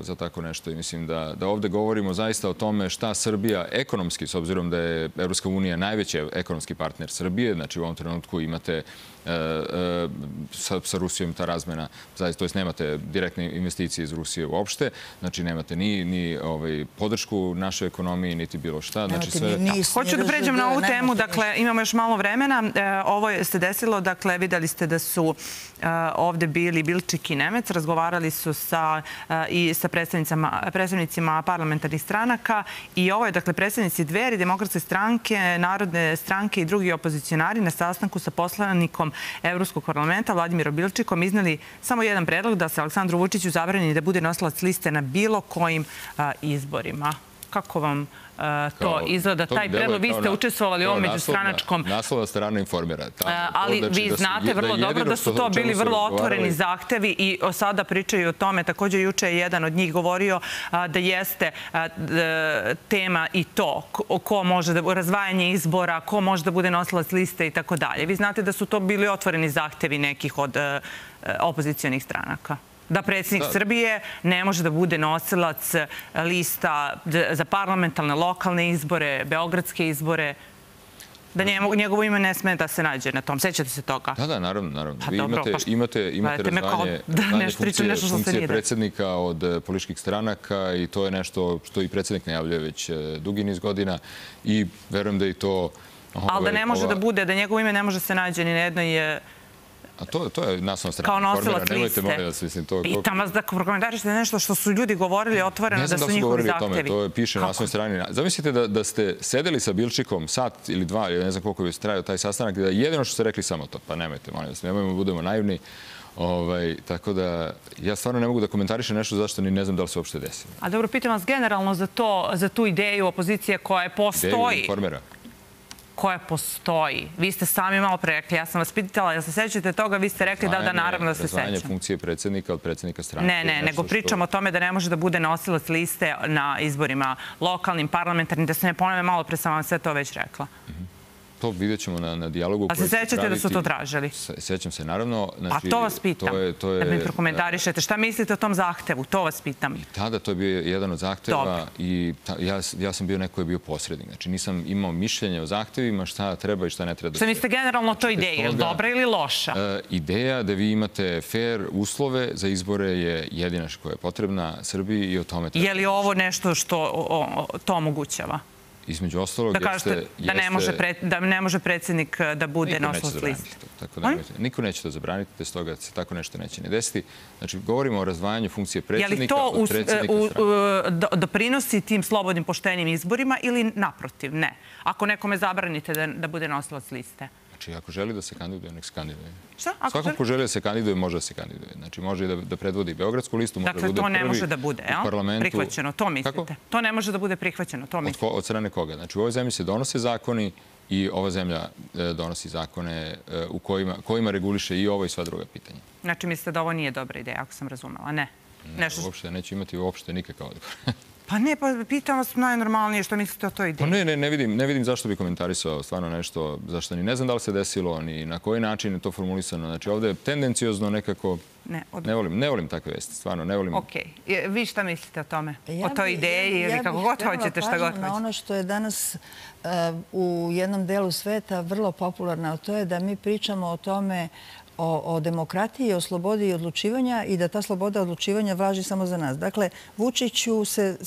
za tako nešto. I mislim da ovdje govorimo zaista o tome šta Srbija ekonomski, s obzirom da je Evropska unija najveći ekonomski partner Srbije, znači u ovom trenutku imate sa Rusijom ta razmena, to jest nemate direktne investicije iz Rusije uopšte, znači nemate ni podršku našoj ekonomiji, niti bilo šta. Hoću da pređem na ovu temu, dakle imamo još malo vremena. Ovo se desilo, dakle vidjeli ste da su ovdje bili Bilčik i Nemec, razgovarali su sa predstavnicima parlamentarnih stranaka i ovo je, dakle, predstavnici Dveri, Demokratske stranke, Narodne stranke i drugi opozicionari na sastanku sa poslanikom Evropskog parlamenta Vladimirom Bilčikom izneli samo jedan predlog da se Aleksandru Vučiću zabrani da bude nosilac liste na bilo kojim izborima. Kako vam to izgleda? Taj predlog, vi ste učestvovali u ovom međustranačkom... Naslovna strana Informera. Ali vi znate vrlo dobro da su to bili vrlo otvoreni zahtevi i sada pričaju o tome. Također, juče je jedan od njih govorio da jeste tema i to ko može da... razvajanje izbora, ko može da bude nosilac liste i tako dalje. Vi znate da su to bili otvoreni zahtevi nekih od opozicionih stranaka. Da predsjednik Srbije ne može da bude nosilac lista za parlamentarne, lokalne izbore, beogradske izbore, da njegovo ime ne sme da se nađe na tom. Sećate se toga? Da, naravno. Vi imate razvanje funkcije predsjednika od političkih stranaka i to je nešto što i predsjednik najavljuje već dugi niz godina i verujem da i to... Ali da ne može da bude, da njegovo ime ne može se nađe ni na jednoj... A to je naslovna strana Informera, nemojte molim vas, mislim, to... Pitam vas da prokomentarište nešto što su ljudi govorili otvoreno da su njihovi zahtevi. Ne znam da su govorili o tome, to piše na naslovnoj strani. Zamislite da ste sedeli sa Bilčikom sat ili dva, ili ne znam koliko bi trajao taj sastanak, da jedino što ste rekli samo to, pa nemojte, molim vas, nemojmo, budemo naivni. Tako da, ja stvarno ne mogu da komentarišem nešto zašto ni ne znam da li se uopšte desi. A dobro, pitam vas generalno za tu ideju opozicije koja postoji. Ideju Informera. koja postoji. Vi ste sami malo pre rekli, ja sam vas pitala, jel se sećate toga, vi ste rekli da naravno da se sećam. Razvajanje funkcije predsjednika od predsjednika stranke. Ne, nego pričam o tome da ne može da bude nosilac liste na izborima lokalnim, parlamentarnim, da se ne ponove, malo pre sam vam sve to već rekla. To vidjet ćemo na dijalogu. A se sećate da su to tražili? Sećam se, naravno. A to vas pitam, da mi prokomentarišete. Šta mislite o tom zahtevu? To vas pitam. I tada to je bio jedan od zahteva i ja sam bio neko je bio posrednik. Znači nisam imao mišljenje o zahtevima, šta treba i šta ne treba da se... Šta mislite generalno to ideja? Je li dobra ili loša? Ideja da vi imate fair uslove za izbore je jedina koja je potrebna Srbiji i o tome treba. Je li ovo nešto što to omogućava? Između ostalog... Da kažete da ne može predsjednik da bude nosilac liste. Niko neće to zabraniti, bez toga se tako nešto neće ne desiti. Znači, govorimo o razdvajanju funkcije predsjednika od predsjednika stranke. Doprinosi tim slobodnim, poštenim izborima ili naprotiv? Ne. Ako nekome zabranite da bude nosilac liste. Znači, ako želi da se kandiduje, nek se kandiduje. Šta? Svako ko želi da se kandiduje, može da se kandiduje. Znači, može da predvodi Beogradsku listu, može da bude prvi u parlamentu. Prihvaćeno, to mislite? To ne može da bude prihvaćeno, to mislite? Od strane koga? Znači, u ovoj zemlji se donose zakoni i ova zemlja donosi zakone u kojima reguliše i ovo i sva druga pitanja. Znači, mislite da ovo nije dobra ideja, ako sam razumela? Ne. Ne, uopšte neću imati uopšte nikakav odgovor. Pa ne, pa pitam vas najnormalnije što mislite o toj ideji. Pa ne vidim zašto bi komentarisao stvarno nešto, zašto ni ne znam da li se desilo, ni na koji način je to formulisano. Znači ovdje je tendenciozno nekako, ne volim takve vesti, stvarno ne volim. Okej, vi šta mislite o tome, o toj ideji ili kako god hoćete, šta god hoćete? Ja bih htjela ono što je danas u jednom delu sveta vrlo popularno, a to je da mi pričamo o tome o demokratiji, o slobodi i odlučivanja i da ta sloboda odlučivanja važi samo za nas. Dakle, Vučiću se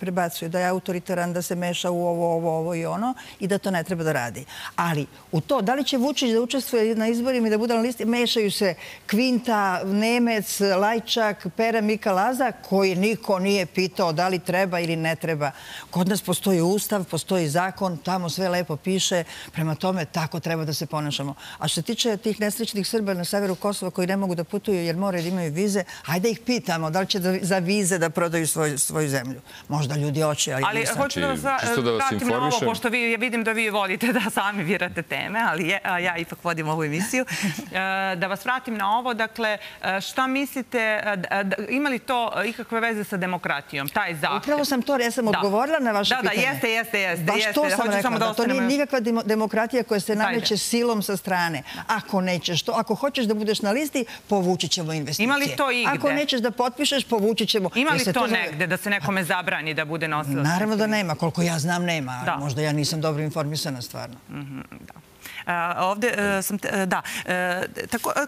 prebacuje da je autoritaran, da se meša u ovo i ono i da to ne treba da radi. Ali u to, da li će Vučić da učestvuje na izborima i da bude na listi, mešaju se Kvinta, Nemec, Lajčak, Pera Mika Laza, koji niko nije pitao da li treba ili ne treba. Kod nas postoji ustav, postoji zakon, tamo sve lepo piše, prema tome tako treba da se ponašamo. A što se tiče tih nesrećnih Srba na severu Kosova koji ne mogu da putuju jer moraju da imaju vize, hajde ih pitamo da li će za vize da prodaju svoju zemlju. Možda ljudi hoće, ali nisam. Ali hoću da vas vratim na ovo, pošto vidim da vi volite da sami birate teme, ali ja ipak vodim ovu emisiju. Da vas vratim na ovo, dakle, šta mislite, ima li to ikakve veze sa demokratijom, taj zahtev? Upravo sam to, ja sam odgovorila na vaše pitanje. Da, jeste. Baš to sam rekla, to nije nikakva demokratija koja se nameće silom sa strane. Ako nećeš to. Ako hoćeš da budeš na listi, povući ćemo investicije. Ima li to igde? Ako nećeš da potpišeš, povući ćemo. Ima li to negde da se nekome zabrani da bude nosilac? Naravno da nema. Koliko ja znam, nema. Možda ja nisam dobro informisana stvarno. Ovdje sam... Da.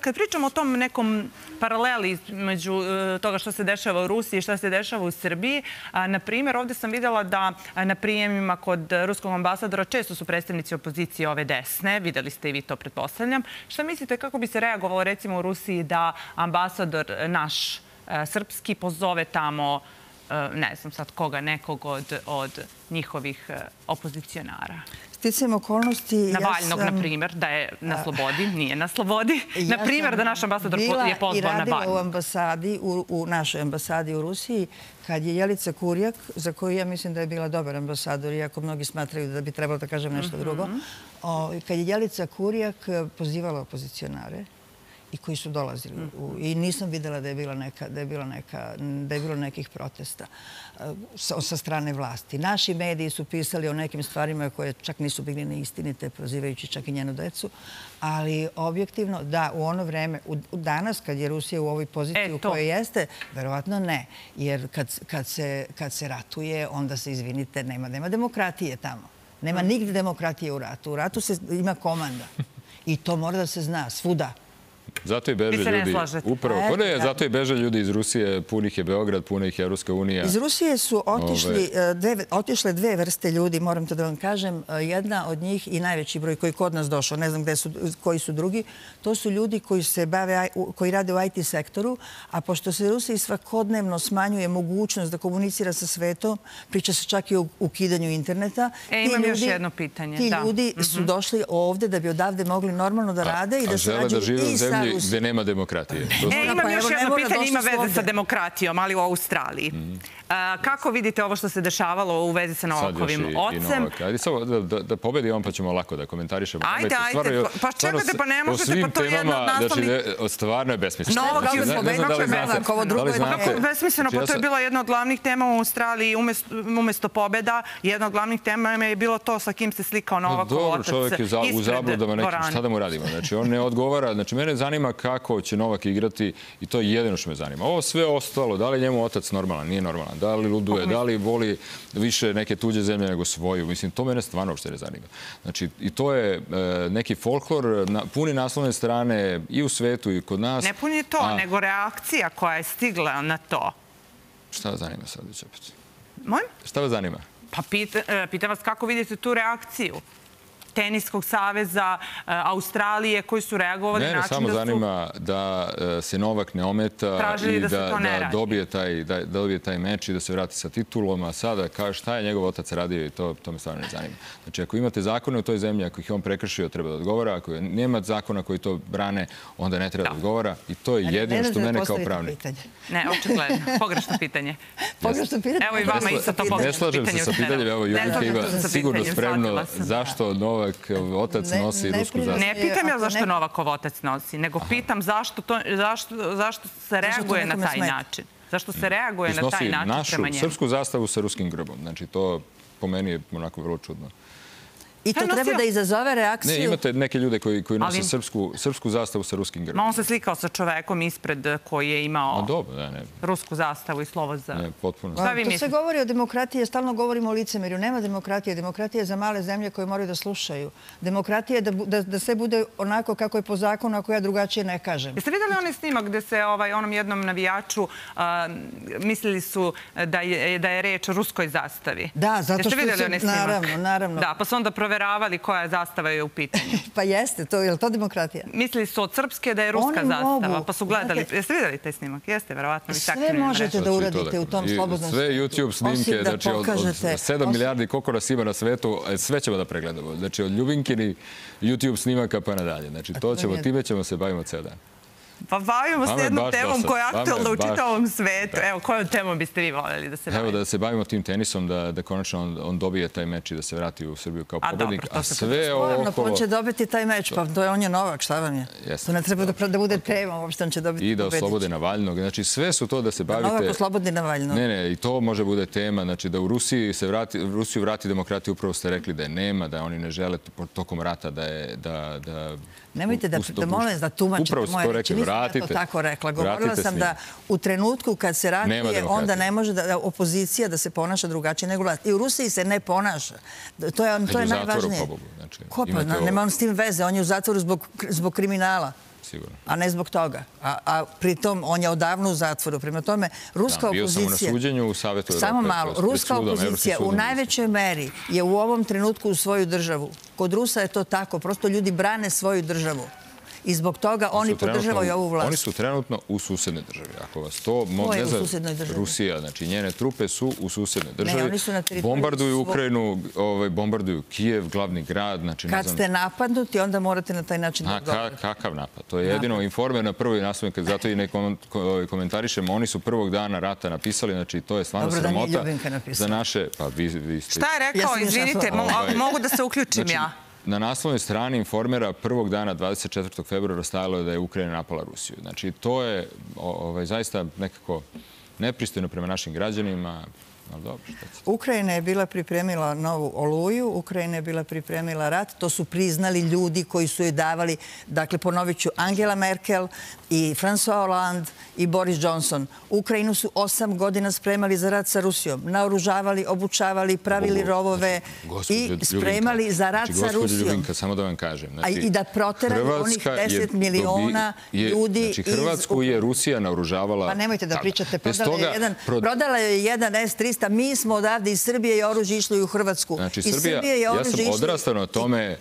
Kad pričamo o tom nekom paraleli među toga što se dešava u Rusiji i što se dešava u Srbiji, na primjer, ovdje sam vidjela da na prijemima kod ruskog ambasadora često su predstavnici opozicije ove desne. Vidjeli ste i vi to, pretpostavljam. Šta mislite kako bi se reagovalo recimo u Rusiji da ambasador naš srpski pozove tamo, ne znam sad koga, nekog od njihovih opozicionara? Sticajem okolnosti... Navalnog, na primjer, da je na slobodi, nije na slobodi. Na primjer, da naš ambasador je pozvao Navalnog. Ja sam bila i radila u našoj ambasadi u Rusiji kad je Jelica Kurjak, za koju ja mislim da je bila dobar ambasador, iako mnogi smatraju da bi trebalo da kažem nešto drugo, kad je Jelica Kurjak pozivala opozicionare i koji su dolazili. I nisam videla da je bilo nekih protesta sa strane vlasti. Naši mediji su pisali o nekim stvarima koje čak nisu bili neistinite, prozivajući čak i njenu decu. Ali objektivno, da, u ono vreme, danas kad je Rusija u ovoj poziciji u kojoj jeste, verovatno ne. Jer kad se ratuje, onda se, izvinite, nema demokratije tamo. Nema nigde demokratije u ratu. U ratu ima komanda. I to mora da se zna, svuda. Zato i beže ljudi. Upravo. Zato i beže ljudi iz Rusije. Punih je Beograd, punih je Evropska unija. Iz Rusije su otišle dve vrste ljudi, moram to da vam kažem. Jedna od njih i najveći broj koji kod nas došao, ne znam koji su drugi, to su ljudi koji rade u IT sektoru, a pošto se Rusiji svakodnevno smanjuje mogućnost da komunicira sa svetom, priča se čak i o ukidanju interneta. Imam još jedno pitanje. Ti ljudi su došli ovde da bi odavde mogli normalno da rade i da se rađu i sa gdje nema demokratije. Imam još jedno pitanje, ima veze sa demokratijom, ali u Australiji. Kako vidite ovo što se dešavalo u vezi sa Novakovim ocem? Samo da pobedi on pa ćemo lako da komentarišemo. Ajde, pa čekajte, pa ne možete, pa to je jedno od naslovnih... Stvarno je besmisleno. Besmisleno, pa to je bila jedna od glavnih tema u Australiji umjesto pobjeda. Jedna od glavnih tema je bilo to sa kim se slikao Novakov otac. Dobro, čovjek je u zabludama nekim, šta da mu radimo? Znači, on ne odgovara. Znači, mene zanima kako će Novak igrati i to je jedino što me zanima. Ovo sve ostalo, da li njemu otac normalan, nije normalan, da li luduje, da li voli više neke tuđe zemlje nego svoju. Mislim, to mene stvarno uopšte ne zanima. Znači, i to je neki folklor, puni naslovne strane i u svetu i kod nas. Ne puni to, nego reakcija koja je stigla na to. Šta vas zanima sad? Šta vas zanima? Pa pitam vas kako vidite tu reakciju Teniskog saveza, Australije, koji su reagovali na način da su... Mene samo zanima da se Novak ne ometa i da dobije taj meč i da se vrati sa titulom, a sada kaže šta je njegov otac radio i to me stvarno ne zanima. Znači, ako imate zakone u toj zemlji, ako ih on prekršio, treba da odgovara. Ako nema zakona koji to brane, onda ne treba da odgovara. I to je jedino što mene kao pravnik... Ne, očigledno. Pogrešno pitanje. Pogrešno pitanje. Evo i vama isto to pogrešno pitanje. Ne slažem se sa pitanjem. Evo, Ljubinka ima sigurno spremno zašto Novakov otac nosi rusku zastavu. Ne pitam ja zašto Novakov otac nosi, nego pitam zašto se reaguje na taj način. Zašto se reaguje na taj način prema njemu. Nosi našu srpsku zastavu sa ruskim grbom. Znači, to po meni je onako vrlo čudno. I to treba da izazove reakciju. Ne, imate neke ljude koji nose srpsku zastavu sa ruskim grbom. On se slikao sa čovekom ispred koji je imao rusku zastavu i slovo za... To se govori o demokratiji, stalno govorimo o licemerju. Nema demokratije. Demokratija je za male zemlje koje moraju da slušaju. Demokratija je da sve bude onako kako je po zakonu, ako ja drugačije ne kažem. Jeste vidjeli onaj snimak gde se onom jednom navijaču mislili su da je reč o ruskoj zastavi? Da, zato što se... Naravno. Da, pa se onda proveravali koja zastava je u pitanju. Pa jeste, je li to demokratija? Mislili su od srpske da je ruska zastava, pa su gledali. Jeste vidjeli taj snimak? Jeste, verovatno. Sve možete da uradite u tom slobodnom svijetu. Sve YouTube snimke, znači od 7 milijardi koliko nas ima na svetu, sve ćemo da pregledamo. Znači od Ljubinkini YouTube snimaka pa nadalje. Znači time ćemo se bavimo ceo dan. Pa bavimo se jednom temom koja je aktualna u čitavom svetu. Evo, kojom temom biste vi voljeli da se bavimo? Evo, da se bavimo tim tenisom, da konačno on dobije taj meč i da se vrati u Srbiju kao pobednik. A sve okolo... On će dobiti taj meč, pa on je Novak, šta vam je? To ne treba da bude tema, uopšte on će dobiti pobednik. I da oslobode Navalnog. Znači, sve su to da se bavite... Da Novak oslobode Navalnog. Ne, i to može bude tema. Znači, da u Rusiju vrati demokratiju, upravo ste rekli da je nema, da oni ne žele tokom rata da... Nemojte da molim da tumačite moje reči. Nisam ja to tako rekla. Govorila sam da u trenutku kad se ratuje, onda ne može opozicija da se ponaša drugačije nego vlast. I u Rusiji se ne ponaša. To je najvažnije. Ko pa? Nema on s tim veze. On je u zatvoru zbog kriminala, a ne zbog toga. A pritom on je odavno u zatvoru. Prema tome, ruska opozicija... Samo malo. Ruska opozicija u najvećoj meri je u ovom trenutku u svoju državu. Kod Rusa je to tako. Prosto ljudi brane svoju državu. I zbog toga oni podržavaju ovu vlast. Oni su trenutno u susednoj državi. Ako vas to ne zna, Rusija, znači njene trupe su u susednoj državi. Bombarduju Ukrajinu, bombarduju Kijev, glavni grad. Kad ste napadnuti, onda morate na taj način da govorite. Kakav napad? To je jedino Informer na prvoj naslovnoj, kad zato i ne komentarišemo. Oni su prvog dana rata napisali, znači to je stvarno sramota za naše... Šta je rekao? Izvinite, mogu da se uključim ja. Na naslovnoj strani Informera prvog dana, 24. februara, stajalo je da je Ukrajina napala Rusiju. Znači, to je zaista nekako nepristojno prema našim građanima. Ukrajina je bila pripremila novu oluju, Ukrajina je bila pripremila rat. To su priznali ljudi koji su joj davali, dakle, ponovit ću, Angela Merkel i François Hollande i Boris Johnson. Ukrajinu su 8 godina spremali za rat sa Rusijom. Naoružavali, obučavali, pravili rovove i spremali za rat sa Rusijom. Gospođo Ljubinka, samo da vam kažem. I da proterali onih 10 miliona ljudi iz... Hrvatsku je Rusija naoružavala... Pa nemojte da pričate. Prodala je jedan S-300 suverenista, mi smo odavde iz Srbije i oružje išlo i u Hrvatsku. Znači, ja sam odrastao na tome,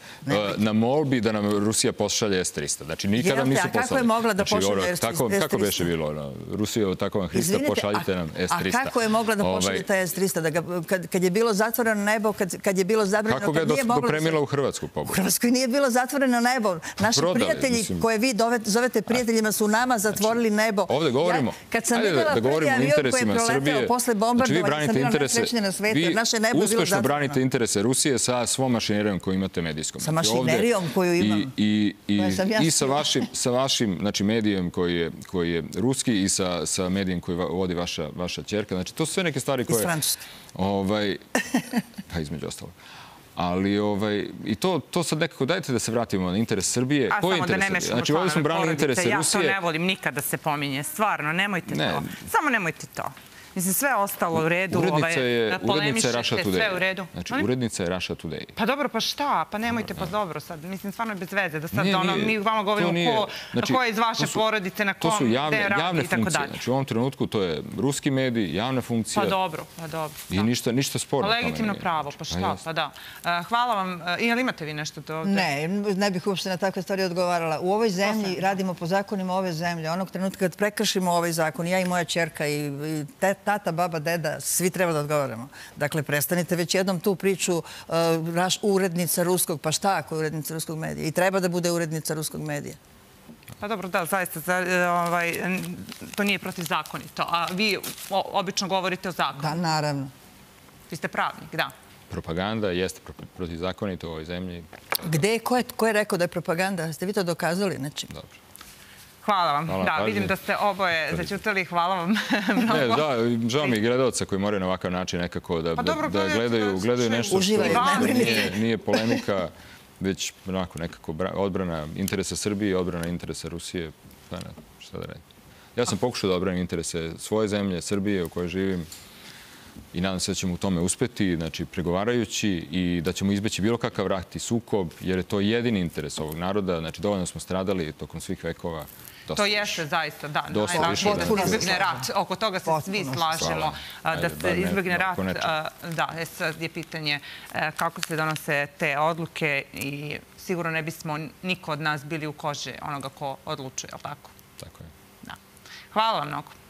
na molbi da nam Rusija pošalje S-300. Znači, nikad nam nisu poslali. A kako je mogla da pošalje S-300? Kako beše bilo? Rusija, tako vam Hrista, pošaljite nam S-300. A kako je mogla da pošalje taj S-300? Kad je bilo zatvoreno nebo, kad je bilo zabranjeno... Kako ga je dopremila u Hrvatsku pobogu? U Hrvatskoj nije bilo zatvoreno nebo. Naši prijatelji koje vi zovete prijateljima su nama zatvorili nebo. Ovdje govorimo. Kad sam vidjela prvi avion koji je proletao posle bombardovanja, sam bila najsrećnija na svijetu. Naše nebo je bilo zatvoreno. Branite interese Rusije sa svom mašinerijom koju imate medijskom. Sa mašinerijom koju imam. I sa vašim medijem koji je ruski i sa medijem koji vodi vaša ćerka. Znači, to su sve neke stvari koje... Iz Francuske. Pa između ostalo. Ali i to sad nekako dajte da se vratimo na interes Srbije. A samo da ne mešamo članove porodice. Znači ovdje smo branili interese Rusije. Ja to ne volim nikad da se pominje. Stvarno, nemojte to. Samo nemojte to. Mislim, sve ostalo u redu, polemišete, sve u redu. Znači, urednica je Raša Tudej. Pa dobro, pa šta? Pa nemojte, pa dobro sad. Mislim, stvarno je bez veze da sad mi vama govorimo ko je iz vaše porodice, na kom, gde radi i tako dalje. Znači, u ovom trenutku to je ruski medij, javna funkcija. Pa dobro, pa dobro. I ništa sporno. Legitimno pravo, pa šta, pa da. Hvala vam. Ili imate vi nešto to ovdje? Ne, ne bih uopšte na takve stvari odgovarala. U ovoj zemlji radimo po zakonima ove zemlje. Onog trenutka kad prekršimo ovaj zakon, ja i moja ćerka i tata, baba, deda, svi treba da odgovaramo. Dakle, prestanite već jednom tu priču urednica ruskog, pa šta ako je urednica ruskog medija? I treba da bude urednica ruskog medija. Pa dobro, da, zaista, to nije protivzakonito. A vi obično govorite o zakonu. Da, naravno. Vi ste pravnik, da. Propaganda jeste protivzakonito u ovoj zemlji. Gde? Ko je rekao da je propaganda? Ste vi to dokazali? Dobro. Hvala vam. Da, vidim da ste oboje začutili. Hvala vam mnogo. Da, žao mi gledalca koji moraju na ovakav način nekako da gledaju nešto što nije polemika, već nekako odbrana interesa Srbije i odbrana interesa Rusije. Šta da radim? Ja sam pokušao da odbranim interese svoje zemlje, Srbije u kojoj živim i nadam se da ćemo u tome uspeti, znači pregovarajući i da ćemo izbeći bilo kakav rat i sukob, jer je to jedini interes ovog naroda. Znači, dovoljno smo stradali tokom svih vekova. To jeste zaista, da. Da se izbegne rat. Oko toga se svi slažemo. Da se izbegne rat. Da, sad je pitanje kako se donose te odluke i sigurno ne bismo niko od nas bili u koži onoga ko odlučuje, ali tako? Tako je. Hvala vam mnogo.